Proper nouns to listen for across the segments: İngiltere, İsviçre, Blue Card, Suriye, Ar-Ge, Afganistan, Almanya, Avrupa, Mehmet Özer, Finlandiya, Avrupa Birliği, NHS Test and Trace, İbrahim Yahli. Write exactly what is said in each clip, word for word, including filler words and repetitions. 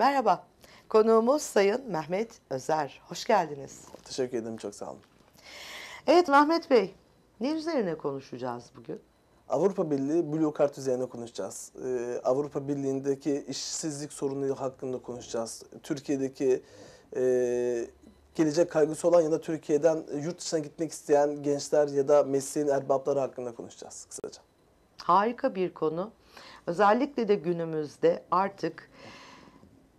Merhaba, konuğumuz Sayın Mehmet Özer. Hoş geldiniz. Teşekkür ederim, çok sağ olun. Evet Mehmet Bey, ne üzerine konuşacağız bugün? Avrupa Birliği Blue Card üzerine konuşacağız. Ee, Avrupa Birliği'ndeki işsizlik sorunu hakkında konuşacağız. Türkiye'deki e, gelecek kaygısı olan ya da Türkiye'den yurt dışına gitmek isteyen gençler ya da mesleğin erbapları hakkında konuşacağız kısaca. Harika bir konu. Özellikle de günümüzde artık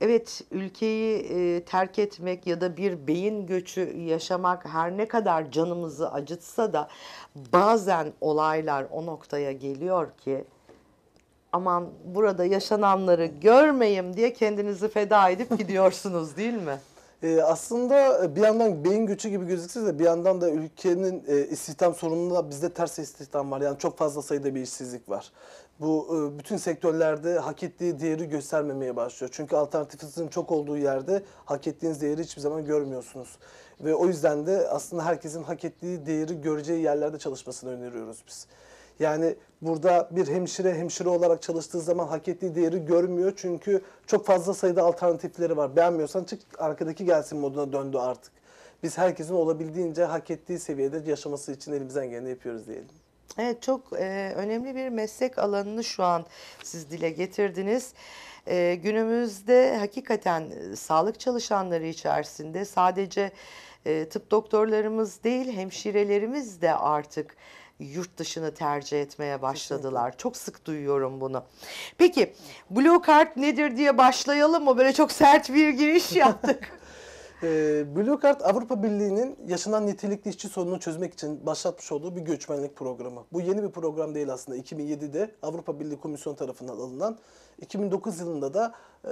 evet ülkeyi e, terk etmek ya da bir beyin göçü yaşamak her ne kadar canımızı acıtsa da bazen olaylar o noktaya geliyor ki aman burada yaşananları görmeyeyim diye kendinizi feda edip gidiyorsunuz değil mi? Ee, aslında bir yandan beyin göçü gibi gözükse de bir yandan da ülkenin e, istihdam sorununda bizde ters istihdam var. Yani çok fazla sayıda bir işsizlik var. Bu e, bütün sektörlerde hak ettiği değeri göstermemeye başlıyor. Çünkü alternatifinizin çok olduğu yerde hak ettiğiniz değeri hiçbir zaman görmüyorsunuz. Ve o yüzden de aslında herkesin hak ettiği değeri göreceği yerlerde çalışmasını öneriyoruz biz. Yani burada bir hemşire hemşire olarak çalıştığı zaman hak ettiği değeri görmüyor. Çünkü çok fazla sayıda alternatifleri var. Beğenmiyorsan çık arkadaki gelsin moduna döndü artık. Biz herkesin olabildiğince hak ettiği seviyede yaşaması için elimizden geleni yapıyoruz diyelim. Evet, çok e, önemli bir meslek alanını şu an siz dile getirdiniz. E, günümüzde hakikaten e, sağlık çalışanları içerisinde sadece e, tıp doktorlarımız değil hemşirelerimiz de artık yurt dışını tercih etmeye başladılar. Kesinlikle. Çok sık duyuyorum bunu. Peki Blue Card nedir diye başlayalım mı? Böyle çok sert bir giriş yaptık. e, Blue Card Avrupa Birliği'nin yaşanan nitelikli işçi sorununu çözmek için başlatmış olduğu bir göçmenlik programı. Bu yeni bir program değil aslında. iki bin yedi'de Avrupa Birliği Komisyonu tarafından alınan, iki bin dokuz yılında da e,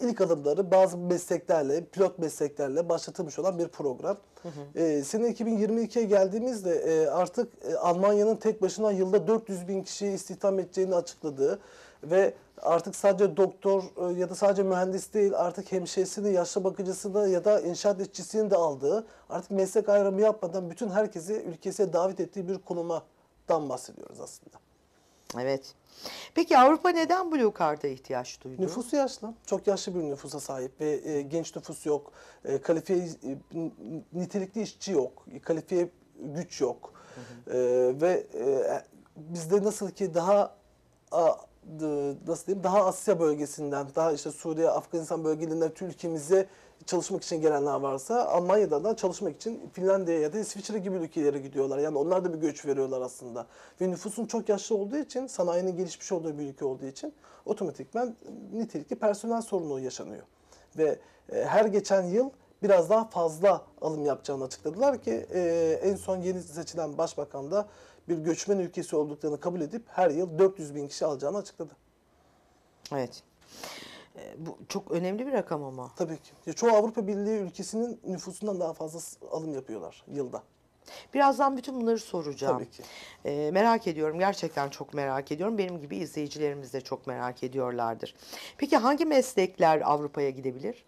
İlk adımları bazı mesleklerle, pilot mesleklerle başlatılmış olan bir program. Hı hı. E, sene iki bin yirmi iki'ye geldiğimizde e, artık e, Almanya'nın tek başına yılda dört yüz bin kişiyi istihdam edeceğini açıkladığı ve artık sadece doktor e, ya da sadece mühendis değil, artık hemşiresini, yaşlı bakıcısını ya da inşaat işçisini de aldığı, artık meslek ayrımı yapmadan bütün herkesi ülkesine davet ettiği bir konumadan bahsediyoruz aslında. Evet. Peki Avrupa neden Blue Card'a ihtiyaç duydu? Nüfusu yaşlı. Çok yaşlı bir nüfusa sahip ve e, genç nüfus yok. E, kalifiye, e, nitelikli işçi yok. Kalifiye güç yok. Hı hı. E, ve e, bizde nasıl ki daha a, d, nasıl diyeyim, daha Asya bölgesinden, daha işte Suriye, Afganistan bölgelerinden ülkemize çalışmak için gelenler varsa, Almanya'dan da çalışmak için Finlandiya ya da İsviçre gibi ülkelere gidiyorlar. Yani onlar da bir göç veriyorlar aslında. Ve nüfusun çok yaşlı olduğu için, sanayinin gelişmiş olduğu bir ülke olduğu için otomatikman nitelikli personel sorunu yaşanıyor. Ve e, her geçen yıl biraz daha fazla alım yapacağını açıkladılar ki e, en son yeni seçilen başbakan da bir göçmen ülkesi olduklarını kabul edip her yıl dört yüz bin kişi alacağını açıkladı. Evet. Bu çok önemli bir rakam ama. Tabii ki. Ya çoğu Avrupa Birliği ülkesinin nüfusundan daha fazla alım yapıyorlar yılda. Birazdan bütün bunları soracağım. Tabii ki. E, merak ediyorum. Gerçekten çok merak ediyorum. Benim gibi izleyicilerimiz de çok merak ediyorlardır. Peki hangi meslekler Avrupa'ya gidebilir?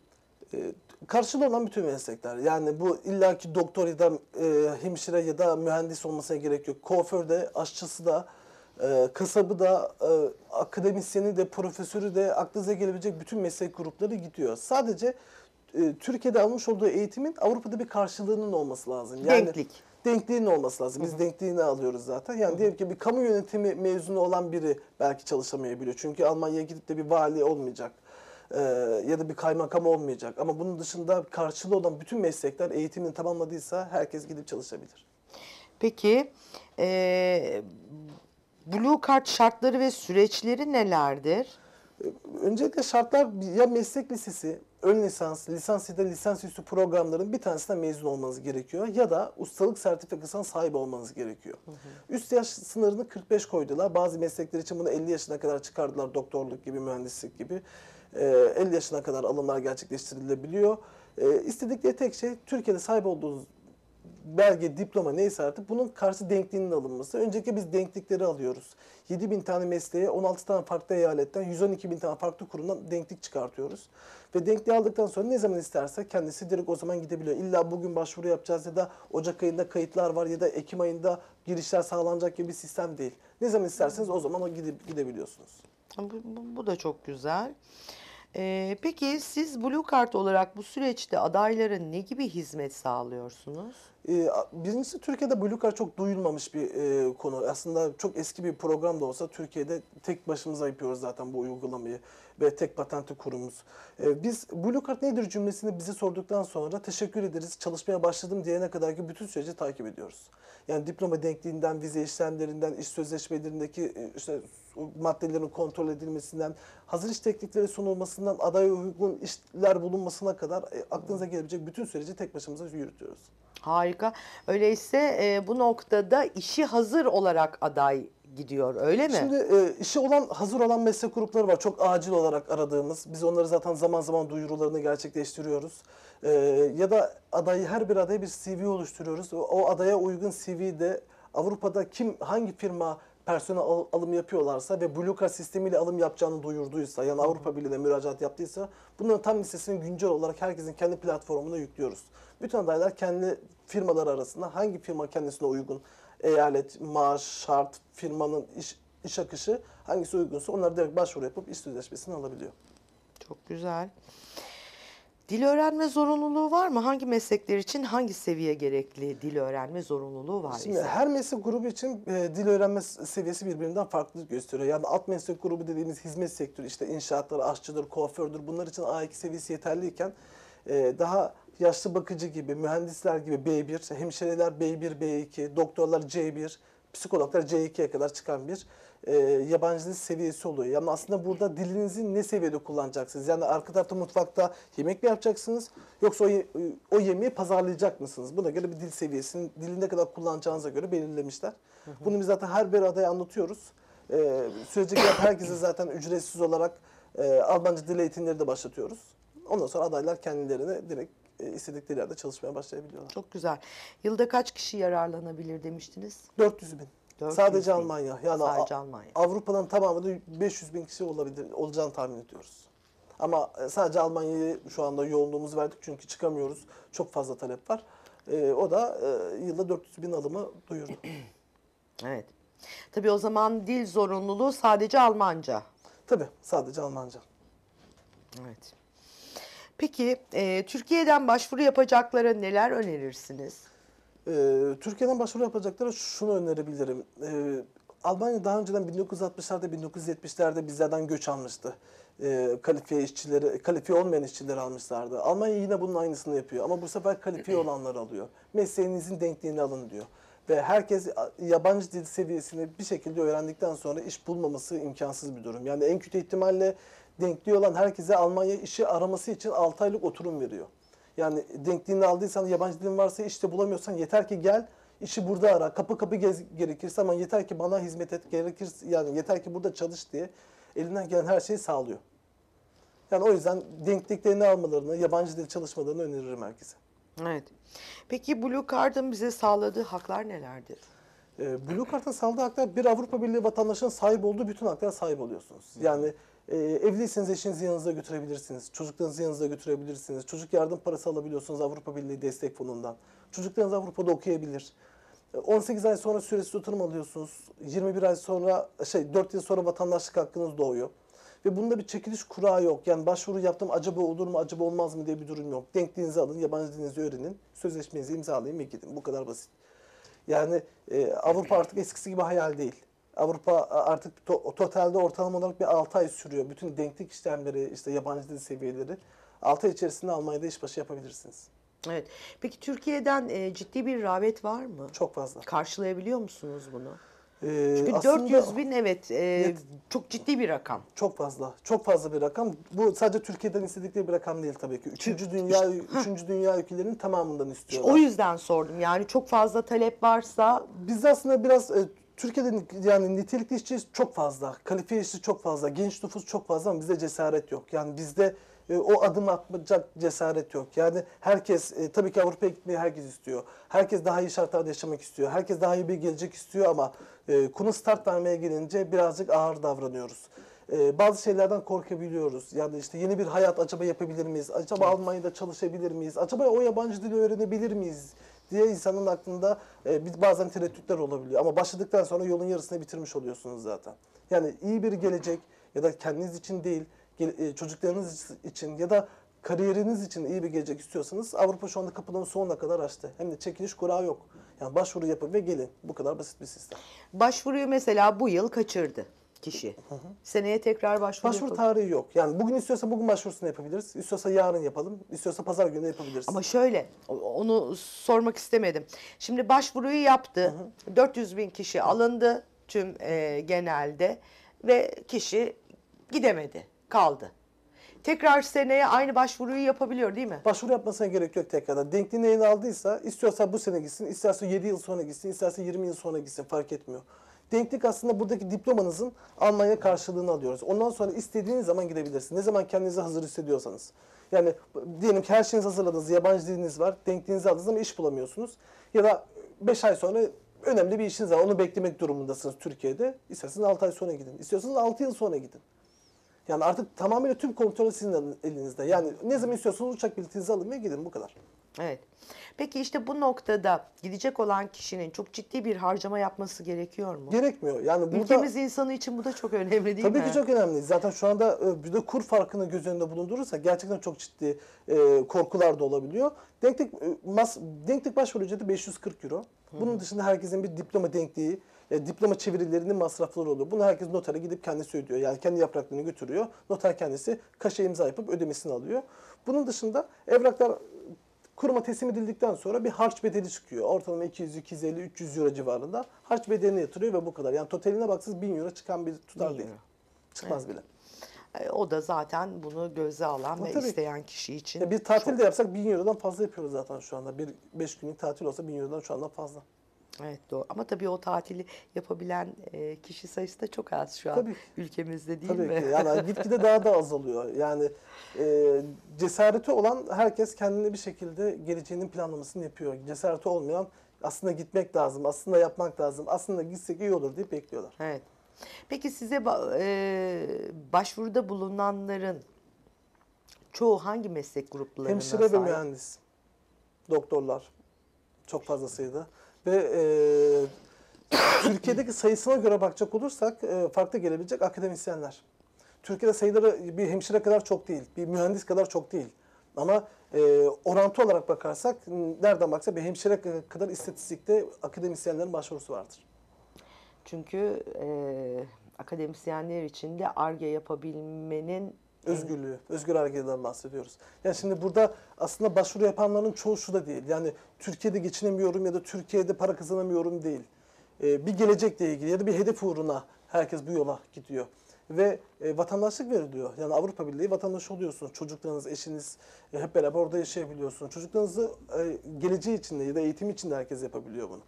E, karşılığı olan bütün meslekler. Yani bu illaki doktor ya da e, hemşire ya da mühendis olmasına gerek yok. Kuaför de, aşçısı da, Ee, kasabı da, e, akademisyeni de, profesörü de, aklınıza gelebilecek bütün meslek grupları gidiyor. Sadece e, Türkiye'de almış olduğu eğitimin Avrupa'da bir karşılığının olması lazım. Yani, denklik. Denkliğinin olması lazım. Biz Hı -hı. denkliğini alıyoruz zaten. Yani Hı -hı. diyelim ki bir kamu yönetimi mezunu olan biri belki çalışamayabiliyor. Çünkü Almanya'ya gidip de bir vali olmayacak e, ya da bir kaymakam olmayacak. Ama bunun dışında karşılığı olan bütün meslekler eğitimini tamamladıysa herkes gidip çalışabilir. Peki, e, Blue Card şartları ve süreçleri nelerdir? Öncelikle şartlar ya meslek lisesi, ön lisans, lisans ya da lisans üstü programların bir tanesinden mezun olmanız gerekiyor. Ya da ustalık sertifikasına sahip olmanız gerekiyor. Hı hı. Üst yaş sınırını kırk beş koydular. Bazı meslekler için bunu elli yaşına kadar çıkardılar. Doktorluk gibi, mühendislik gibi. E, elli yaşına kadar alımlar gerçekleştirilebiliyor. E, istedikleri tek şey Türkiye'de sahip olduğunuz belge, diploma neyse artık bunun karşı denkliğinin alınması. Öncelikle biz denklikleri alıyoruz. yedi bin tane mesleğe, on altı tane farklı eyaletten, yüz on iki bin tane farklı kurumdan denklik çıkartıyoruz. Ve denkliği aldıktan sonra ne zaman isterse kendisi direkt o zaman gidebiliyor. İlla bugün başvuru yapacağız ya da Ocak ayında kayıtlar var ya da Ekim ayında girişler sağlanacak gibi bir sistem değil. Ne zaman isterseniz o zaman gidip gidebiliyorsunuz. Bu, bu da çok güzel. Ee, peki siz Blue Card olarak bu süreçte adaylara ne gibi hizmet sağlıyorsunuz? Ee, birincisi Türkiye'de Blue Card çok duyulmamış bir e, konu. Aslında çok eski bir program da olsa Türkiye'de tek başımıza yapıyoruz zaten bu uygulamayı ve tek patentli kurumuz. Ee, biz Blue Card nedir cümlesini bize sorduktan sonra teşekkür ederiz, çalışmaya başladım diyene kadar ki bütün süreci takip ediyoruz. Yani diploma denkliğinden, vize işlemlerinden, iş sözleşmelerindeki işte maddelerin kontrol edilmesinden, hazır iş teklifleri sunulmasından, adaya uygun işler bulunmasına kadar e, aklınıza gelebilecek bütün süreci tek başımıza yürütüyoruz. Harika. Öyleyse e, bu noktada işi hazır olarak aday gidiyor, öyle mi? Şimdi e, işi olan, hazır olan meslek grupları var. Çok acil olarak aradığımız. Biz onları zaten zaman zaman duyurularını gerçekleştiriyoruz. E, ya da adayı, her bir adaya bir C V oluşturuyoruz. O, o adaya uygun C V'de Avrupa'da kim, hangi firma personel al, alım yapıyorlarsa ve Blue Card sistemiyle alım yapacağını duyurduysa, yani Avrupa Birliği'ne müracaat yaptıysa, bunların tam listesini güncel olarak herkesin kendi platformuna yüklüyoruz. Bütün adaylar kendi firmaları arasında hangi firma kendisine uygun, eyalet, maaş, şart, firmanın iş, iş akışı hangisi uygunsa onları direkt başvuru yapıp iş sözleşmesini alabiliyor. Çok güzel. Dil öğrenme zorunluluğu var mı? Hangi meslekler için hangi seviye gerekli dil öğrenme zorunluluğu var? Şimdi her meslek grubu için e, dil öğrenme seviyesi birbirinden farklı gösteriyor. Yani alt meslek grubu dediğimiz hizmet sektörü, işte inşaatlar, aşçıdır, kuafördür, bunlar için A iki seviyesi yeterliyken e, daha yaşlı bakıcı gibi, mühendisler gibi B bir, hemşireler B bir, B iki, doktorlar C bir, psikologlar C iki'ye kadar çıkan bir e, yabancı dil seviyesi oluyor. Yani aslında burada dilinizi ne seviyede kullanacaksınız? Yani arka tarafta mutfakta yemek mi yapacaksınız? Yoksa o, o yemeği pazarlayacak mısınız? Buna göre bir dil seviyesini, dilini ne kadar kullanacağınıza göre belirlemişler. Hı hı. Bunu biz zaten her bir adaya anlatıyoruz. E, sürece gelen herkese zaten ücretsiz olarak e, Almanca dil eğitimleri de başlatıyoruz. Ondan sonra adaylar kendilerine direkt istedikleri yerde çalışmaya başlayabiliyorlar. Çok güzel. Yılda kaç kişi yararlanabilir demiştiniz? dört yüz bin. dört yüz Sadece bin. Almanya. Yani Sadece Almanya. Avrupa'nın tamamında beş yüz bin kişi olabilir, olacağını tahmin ediyoruz. Ama sadece Almanya'yı şu anda yoğunluğumuzu verdik çünkü çıkamıyoruz. Çok fazla talep var. Ee, o da e, yılda dört yüz bin alımı duyurdu. Evet. Tabii o zaman dil zorunluluğu sadece Almanca. Tabii. Sadece Almanca. Evet. Peki e, Türkiye'den başvuru yapacaklara neler önerirsiniz? E, Türkiye'den başvuru yapacaklara şunu önerebilirim. E, Almanya daha önceden bin dokuz yüz altmışlarda, bin dokuz yüz yetmişlerde bizlerden göç almıştı. E, kalifiye işçileri, kalifiye olmayan işçileri almışlardı. Almanya yine bunun aynısını yapıyor ama bu sefer kalifiye olanları alıyor. Mesleğinizin denkliğini alın diyor. Ve herkes yabancı dil seviyesini bir şekilde öğrendikten sonra iş bulmaması imkansız bir durum. Yani en kötü ihtimalle denkliği olan herkese Almanya işi araması için altı aylık oturum veriyor. Yani denkliğini aldıysan, yabancı dilin varsa, işte bulamıyorsan yeter ki gel, işi burada ara, kapı kapı gez gerekirse ama yeter ki bana hizmet et gerekirse, yani yeter ki burada çalış diye elinden gelen her şeyi sağlıyor. Yani o yüzden denkliklerini almalarını, yabancı dil çalışmalarını öneririm herkese. Evet. Peki Blue Card'ın bize sağladığı haklar nelerdir? E, Blue Card'ın sağladığı haklar, bir Avrupa Birliği vatandaşının sahip olduğu bütün haklara sahip oluyorsunuz. Yani Ee, evliyseniz eşinizi yanınıza götürebilirsiniz, çocuklarınızı yanınıza götürebilirsiniz, çocuk yardım parası alabiliyorsunuz Avrupa Birliği Destek Fonu'ndan. Çocuklarınız Avrupa'da okuyabilir. on sekiz ay sonra süresiz oturum alıyorsunuz, yirmi bir ay sonra, şey dört yıl sonra vatandaşlık hakkınız doğuyor. Ve bunda bir çekiliş kura yok, yani başvuru yaptım acaba olur mu, acaba olmaz mı diye bir durum yok. Denkliğinizi alın, yabancı dilinizi öğrenin, sözleşmenizi imzalayın ve gidin. Bu kadar basit. Yani e, Avrupa artık eskisi gibi hayal değil. Avrupa artık to totalde ortalama olarak bir altı ay sürüyor. Bütün denklik işlemleri, işte yabancı dil seviyeleri altı ay içerisinde Almanya'da işbaşı yapabilirsiniz. Evet. Peki Türkiye'den e, ciddi bir rağbet var mı? Çok fazla. Karşılayabiliyor musunuz bunu? Ee, Çünkü dört yüz bin evet e, çok ciddi bir rakam. Çok fazla. Çok fazla bir rakam. Bu sadece Türkiye'den istedikleri bir rakam değil tabii ki. Üçüncü dünya, üçüncü dünya ülkelerinin tamamından istiyorlar. O yüzden sordum. Yani çok fazla talep varsa. Biz aslında biraz... E, Türkiye'de yani nitelikli işçi çok fazla, kalifiye işçi çok fazla, genç nüfus çok fazla ama bizde cesaret yok. Yani bizde e, o adım atmayacak cesaret yok. Yani herkes, e, tabii ki Avrupa'ya gitmeyi herkes istiyor. Herkes daha iyi şartlarda yaşamak istiyor. Herkes daha iyi bir gelecek istiyor ama e, konu start vermeye gelince birazcık ağır davranıyoruz. E, bazı şeylerden korkabiliyoruz. Yani işte yeni bir hayat acaba yapabilir miyiz? Acaba evet. Almanya'da çalışabilir miyiz? Acaba o yabancı dili öğrenebilir miyiz diye insanın aklında e, bazen tereddütler olabiliyor. Ama başladıktan sonra yolun yarısını bitirmiş oluyorsunuz zaten. Yani iyi bir gelecek ya da kendiniz için değil, çocuklarınız için ya da kariyeriniz için iyi bir gelecek istiyorsanız Avrupa şu anda kapılarını sonuna kadar açtı. Hem de çekiliş kurağı yok. Yani başvuru yapın ve gelin. Bu kadar basit bir sistem. Başvuruyu mesela bu yıl kaçırdı kişi. Hı hı. Seneye tekrar başvuru Başvuru yapalım. Tarihi yok. Yani bugün istiyorsa bugün başvurusunu yapabiliriz. İstiyorsa yarın yapalım. İstiyorsa pazar günü yapabiliriz. Ama şöyle, onu sormak istemedim. Şimdi başvuruyu yaptı. Hı hı. dört yüz bin kişi alındı tüm e, genelde ve kişi gidemedi, kaldı. Tekrar seneye aynı başvuruyu yapabiliyor değil mi? Başvuru yapmasına gerek yok tekrardan. Denkliğini eline aldıysa istiyorsa bu sene gitsin, isterse yedi yıl sonra gitsin, isterse yirmi yıl sonra gitsin fark etmiyor. Denklik aslında buradaki diplomanızın Almanya karşılığını alıyoruz. Ondan sonra istediğiniz zaman gidebilirsiniz. Ne zaman kendinizi hazır hissediyorsanız. Yani diyelim ki her şeyinizi hazırladınız, yabancı diliniz var, denkliğinizi aldınız ama iş bulamıyorsunuz. Ya da beş ay sonra önemli bir işiniz var, onu beklemek durumundasınız Türkiye'de. İsterseniz altı ay sonra gidin, istiyorsanız altı yıl sonra gidin. Yani artık tamamıyla tüm kontrol sizin elinizde. Yani ne zaman istiyorsanız uçak biletinizi alın ve gidin, bu kadar. Evet. Peki işte bu noktada gidecek olan kişinin çok ciddi bir harcama yapması gerekiyor mu? Gerekmiyor. Yani burada, ülkemiz insanı için bu da çok önemli değil tabii mi? Tabii ki çok önemli. Zaten şu anda bir de kur farkını göz önünde bulundurursa gerçekten çok ciddi e, korkular da olabiliyor. Denklik, mas, denklik başvuru ücreti beş yüz kırk euro. Bunun hmm. dışında herkesin bir diploma denkliği, E, diploma çevirilerinin masrafları oluyor. Bunu herkes notere gidip kendisi ödüyor. Yani kendi yapraklarını götürüyor. Noter kendisi kaşe imza yapıp ödemesini alıyor. Bunun dışında evraklar kuruma teslim edildikten sonra bir harç bedeli çıkıyor. Ortalama iki yüz, iki yüz elli, üç yüz euro civarında harç bedelini yatırıyor ve bu kadar. Yani totaline baksız bin euro çıkan bir tutar değil. Çıkmaz evet. bile. O da zaten bunu göze alan ama ve isteyen kişi için. Ya bir tatil çok... de yapsak bin eurodan fazla yapıyoruz zaten şu anda. Bir beş günlük tatil olsa bin eurodan şu anda fazla. Evet doğru ama tabii o tatili yapabilen e, kişi sayısı da çok az şu an tabii. ülkemizde değil tabii mi? Tabii ki yani gitgide daha da azalıyor. Yani e, cesareti olan herkes kendini bir şekilde geleceğinin planlamasını yapıyor. Cesareti olmayan aslında gitmek lazım, aslında yapmak lazım, aslında gitsek iyi olur diye bekliyorlar. Evet. Peki size e, başvuruda bulunanların çoğu hangi meslek gruplarına Hemşire sahip? Ve mühendis, doktorlar çok fazlasıydı. Ve e, Türkiye'deki sayısına göre bakacak olursak e, farklı gelebilecek akademisyenler. Türkiye'de sayıları bir hemşire kadar çok değil, bir mühendis kadar çok değil. Ama e, orantı olarak bakarsak, nereden baksa bir hemşire kadar istatistikte akademisyenlerin başvurusu vardır. Çünkü e, akademisyenler için de Ar-Ge yapabilmenin... Özgürlüğü, özgür Ar-Ge'den bahsediyoruz. Yani şimdi burada aslında başvuru yapanların çoğu şu da değil. Yani Türkiye'de geçinemiyorum ya da Türkiye'de para kazanamıyorum değil. Ee, bir gelecekle ilgili ya da bir hedef uğruna herkes bu yola gidiyor. Ve e, vatandaşlık veriliyor. Yani Avrupa Birliği vatandaşı oluyorsunuz. Çocuklarınız, eşiniz e, hep beraber orada yaşayabiliyorsunuz. Çocuklarınızı e, geleceği için de ya da eğitim için de herkes yapabiliyor bunu.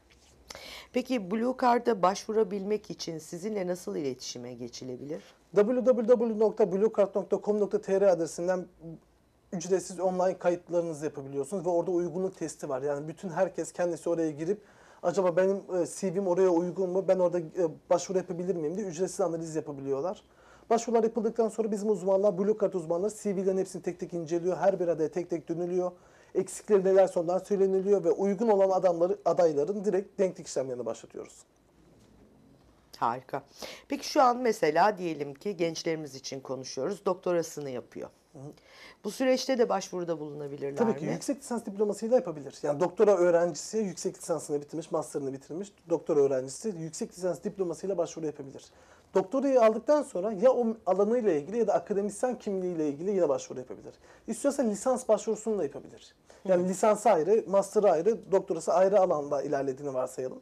Peki Blue Card'a başvurabilmek için sizinle nasıl iletişime geçilebilir? w w w nokta blue card nokta com nokta t r adresinden ücretsiz online kayıtlarınızı yapabiliyorsunuz ve orada uygunluk testi var. Yani bütün herkes kendisi oraya girip acaba benim C V'm oraya uygun mu, ben orada başvuru yapabilir miyim diye ücretsiz analiz yapabiliyorlar. Başvurular yapıldıktan sonra bizim uzmanlar, Blue Card uzmanları C V'lerin hepsini tek tek inceliyor, her bir adaya tek tek dönülüyor. Eksikleri neler sonradan söyleniliyor ve uygun olan adamları, adayların direkt denklik işlemlerini başlatıyoruz. Harika. Peki şu an mesela diyelim ki gençlerimiz için konuşuyoruz. Doktorasını yapıyor. Hı hı. Bu süreçte de başvuruda bulunabilirler Tabii mi? Tabii ki yüksek lisans diplomasıyla yapabilir. Yani doktora öğrencisi yüksek lisansını bitirmiş, masterını bitirmiş. Doktora öğrencisi yüksek lisans diplomasıyla başvuru yapabilir. Doktorayı aldıktan sonra ya o alanıyla ilgili ya da akademisyen kimliğiyle ilgili yine başvuru yapabilir. İstiyorsa lisans başvurusunu da yapabilir. Yani hı. lisansı ayrı, master'ı ayrı, doktorası ayrı alanda ilerlediğini varsayalım.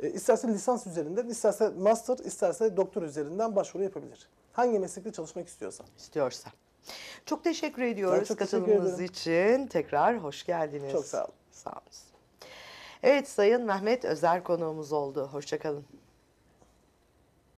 E, isterse lisans üzerinden, isterse master, isterse doktor üzerinden başvuru yapabilir. Hangi meslekte çalışmak istiyorsa. İstiyorsa. Çok teşekkür ediyoruz çok katılımınız teşekkür için. Tekrar hoş geldiniz. Çok sağ olun. Sağ olun. Evet Sayın Mehmet Özer konuğumuz oldu. Hoşça kalın.